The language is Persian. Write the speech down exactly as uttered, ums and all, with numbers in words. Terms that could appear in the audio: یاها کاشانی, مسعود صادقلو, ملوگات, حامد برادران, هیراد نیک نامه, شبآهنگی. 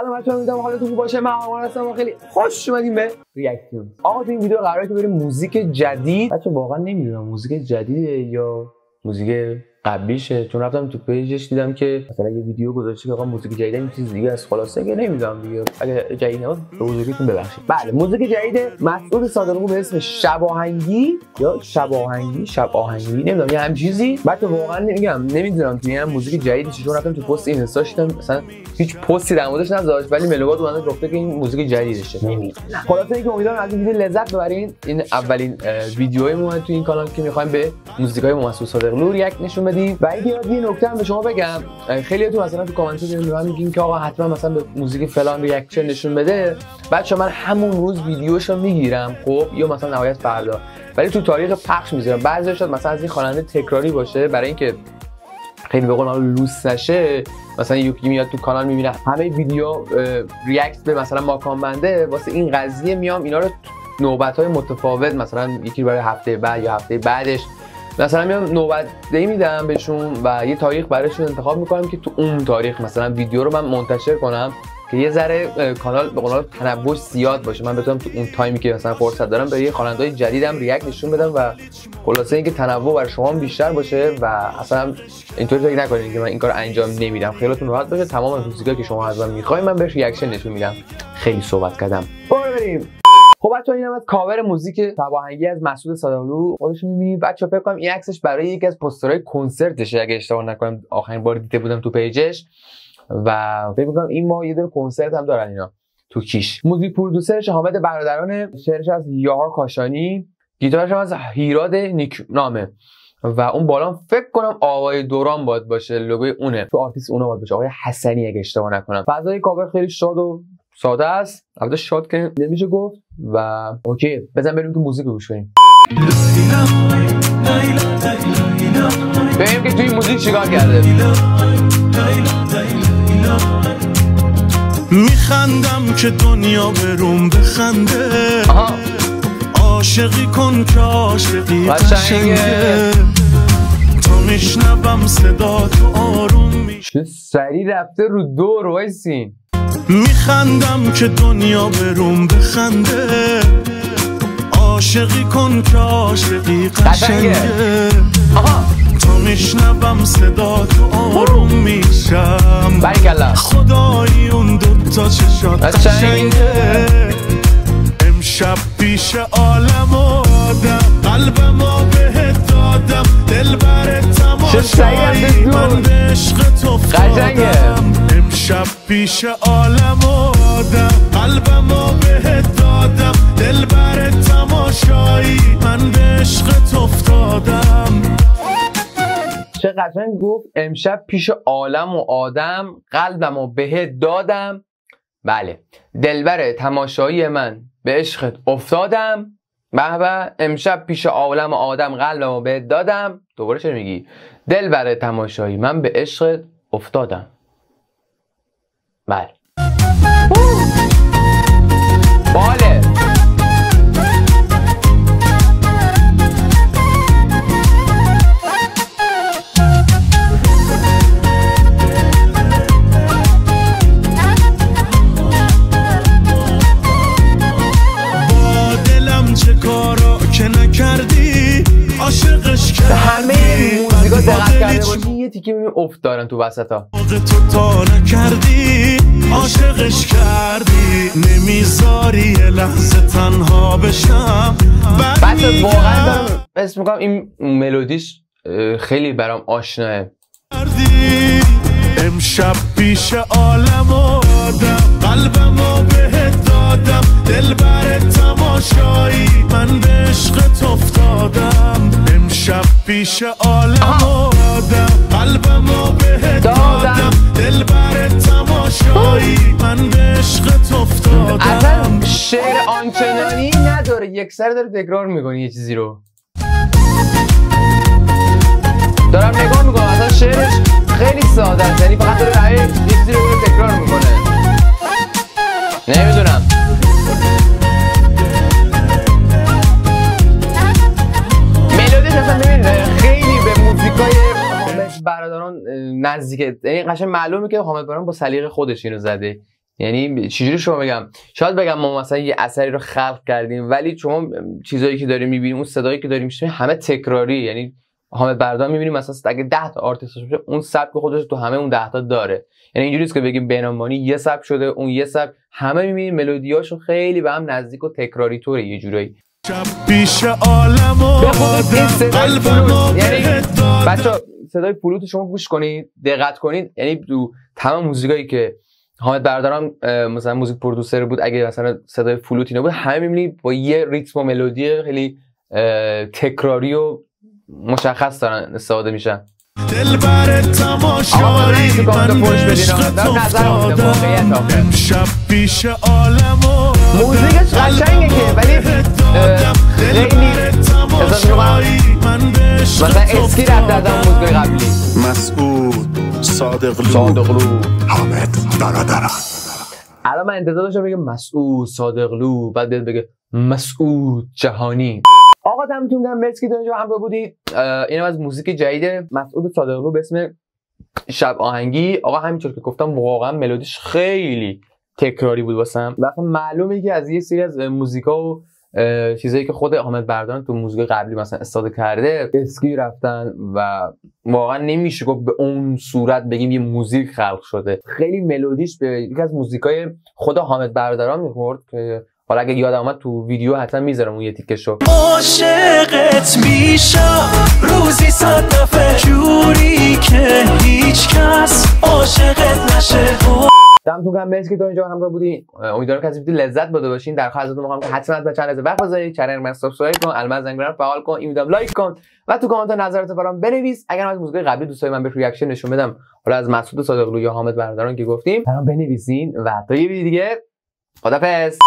سلام علیکم، امیدوارم حالتون خوب باشه. من حامد هستم و خیلی خوش اومدین به ریاکشن. آقا تو این ویدیو قراره که بریم موزیک جدید. بچه واقعا نمیدونم موزیک جدیده یا موزیک قبلیشه، چون رفتم تو پیجش دیدم که مثلا یه ویدیو گذاشته که آقا موزیک جدید این چیز دیگه است، خلاصه که نمیدونم دیگه، اگه جدید نبود به حضورتون ببخشید. بله، موزیک جدید مسعود صادقلو به اسم شب آهنگی یا شب آهنگی شب آهنگی نمیدونم یه همچین چیزی. بچه واقعا نمیگم نمیدونم که این موزیک جدید چیه، چون رفتم تو پست اینستا دیدم مثلا هیچ پستی در موردش نذاشت، ولی ملوگات اومد گفته که این موزیک جدیدشه. نمیدونم، خلاصه اینکه امیدوارم از این ویدیو لذت ببرین. این اولین ویدیوی ما تو این کانال که می‌خوایم به موزیک‌های مسعود صادقلو ریاکت نشون و اگه یه نکته هم به شما بگم، خیلی تو مثلا تو کامنت ها میگین که آقا حتما مثلا به موزیک فلان ریاکشن نشون بده، بچا من همون روز ویدیوشو میگیرم خب، یا مثلا نهایت فردا، ولی تو تاریخ پخش میذارم. بعضی شاید مثلا از این خواننده تکراری باشه، برای اینکه خیلی به قول معروف لوس نشه، مثلا یکی میاد تو کانال میبینه همه ویدیو ریاکت به مثلا ماکان بنده، واسه این قضیه میام اینا رو نوبت‌های متفاوت مثلا یکی برای هفته بعد یا هفته بعدش مثلا میام نوبت دی میدم بهشون و یه تاریخ براشون انتخاب میکنم که تو اون تاریخ مثلا ویدیو رو من منتشر کنم که یه ذره کانال به قول تنوع زیاد باشه، من بتونم تو اون تایمی که مثلا فرصت دارم به یه خواننده‌های جدیدم ریاکت نشون بدم و خلاصه اینکه تنوع برای شما بیشتر باشه و اصلا اینطوری فکر نکنید که من این کار انجام نمیدم. خیالتون راحت باشه، تمام موزیکایی که شما از من میخواین من بهش ریاکشن نشون میدم. خیلی صحبت کردم، بریم. خب بچه‌ها، اینم از کاور موزیک تباهنگی از مسعود صادقلو. خودش می‌بینید بچه‌ها، فکر کنم این عکسش برای یکی از پوسترهای کنسرتشه اگه اشتباه نکنم، آخرین بار دیده بودم تو پیجش و فکر می‌کنم این ماه یه دور کنسرت هم دارن اینا تو کیش. موزیک پرودوسرش حامد برادران، شعرش از یاها کاشانی، گیتارش هم از هیراد نیک نامه و اون بالا فکر کنم آقای دوران باید باشه، لوگوی اونه تو آرتیست اون باید باشه، آقای حسنی اگه اشتباه نکنم. فضای کاور خیلی شاد و ساده است، البته شاد که نمیشه گفت و اوکی، بزن بریم که موزیک رو گوش کنیم. ببینیم که توی موزیک چیکار کرده. میخندم که دنیا بروم بخنده، عاشقی کن که عاشقی بشنگه، تو میشنوم صدا تو آروم میشه. سریع رفته رو دور وایسین. میخندم که دنیا بروم بخنده، عاشقی کن که عاشقی قشنگه، تو میشنوم صدا تو آروم میشم، خدایی اون دوتا چشات قشنگه، امشب پیش عالم آدم قلبمو بهت دادم، دل بر تماشایی من به عشق تو افتادم، امشب پیش عالم آدم قلبمو بهت دادم، دل بر تماشایی من به عشق تو افتادم. چه قشنگ گفت امشب پیش عالم و آدم قلبمو بهت دادم، بله دلبر تماشایی من به عشقت افتادم، به امشب پیش عالم آدم قلبمو بهت دادم، دوباره چه میگی؟ دل بر تماشایی من به عشقت افتادم. بله باله یه تیکه میبینیم افت دارن تو وسط ها، تو تا نکردی عاشقش کردی، نمیذاری لحظه تنها بشم. بچه واقعا دارم حس میکنم این ملودیش خیلی برام آشناه. امشب پیش عالم آدم قلبمو بهت دادم، دل بر تماشایی من به عشقت افتادم، امشب پیش عالم آدم قلبمو بهت دادم، دل بر تماشایی من به عشقت افتادم. اصلا شعر آنچنانی نداره، یک سر داره تکرار میکنی یه چیزی رو، دارم نگاه میکنم اصلا شعرش خیلی ساده است، یعنی فقط داره یه چیزی رو تکرار میکنه. نمیدونم ملودیش اصلا نمیدونه خیلی به موزیکای حامد برادران نزدیکه، یعنی قشنگ معلومه که حامد برادران با سلیقه خودش اینو زده، یعنی چجوری شما بگم، شاید بگم ما مثلا یه اثری رو خلق کردیم، ولی چون چیزایی که داریم میبینیم، اون صدایی که داریم میشنویم همه تکراری. یعنی حامد برادران میبینیم مثلا اگه ده تا آرتیست باشه، اون سبک خودش تو همه اون ده تا داره. یعنی اینجوری است که بگیم بهنام‌بانی یه سبک شده، اون یه سبک، همه میبینیم ملودیاشون خیلی به هم نزدیک و تکراری طوره یه جورایی. یعنی بچه‌ها صدای فلوت شما گوش کنید، دقت کنید. یعنی تو تمام موزیکایی که حامد برادران مثلا موزیک پرودوسر بود، اگه مثلا صدای فلوتی نبود، همه می‌بینی با یه ریتم و ملودی خیلی تکراری و مشخص دارن استفاده میشن. دلبر تماشایی من عشقت افتادم، شب پیش عالم و موزیکش قشنگه که، ولی خیلی مثلا اسکی رفت دادم موزیک قبلی. مسعود صادقلو، حامد برادران. الان من انتظار داشتم بگه مسعود صادقلو، بعد دل بگه مسعود جهانی. آقا دمتون گرم، مرسی که اینجا همراه بودید. اینم از موزیک جدید مسعود صادقلو به اسم شب آهنگی. آقا همینطور که گفتم واقعا ملودیش خیلی تکراری بود واسم. واقعا معلومه که از یه سری از موزیکا و چیزایی که خود حامد برادران تو موزیک قبلی مثلا استفاده کرده اسکی رفتن و واقعا نمیشه گفت به اون صورت بگیم یه موزیک خلق شده. خیلی ملودیش به یکی از موزیکای خود حامد برادران میخورد که حالا اگه یادم اومد تو ویدیو حتما میذارم اون یه تیکشو. عاشقت میشم روزی صد دفعه، جوری که هیچ کس عاشقت نشه. دمتون گرم، مرسی که تا اینجا همراه بودین. امیدوارم که از ویدیو لذت برده باشین. در آخر ازتون میخوام که حتما حتما چند لحظه وقت بذارید، چنل من سابسکرایب کن، علامت زنگوله رو فعال کن، این ویدیو لایک کن و تو کامنت نظرت برام بنویس. اگر از موزیک قبلی دوستای من به ریاکشن نشون بدم، حالا از مسعود صادقلو یا حامد برادران که گفتیم، برام بنویسین و تا یه ویدیو دیگه. خدافظ.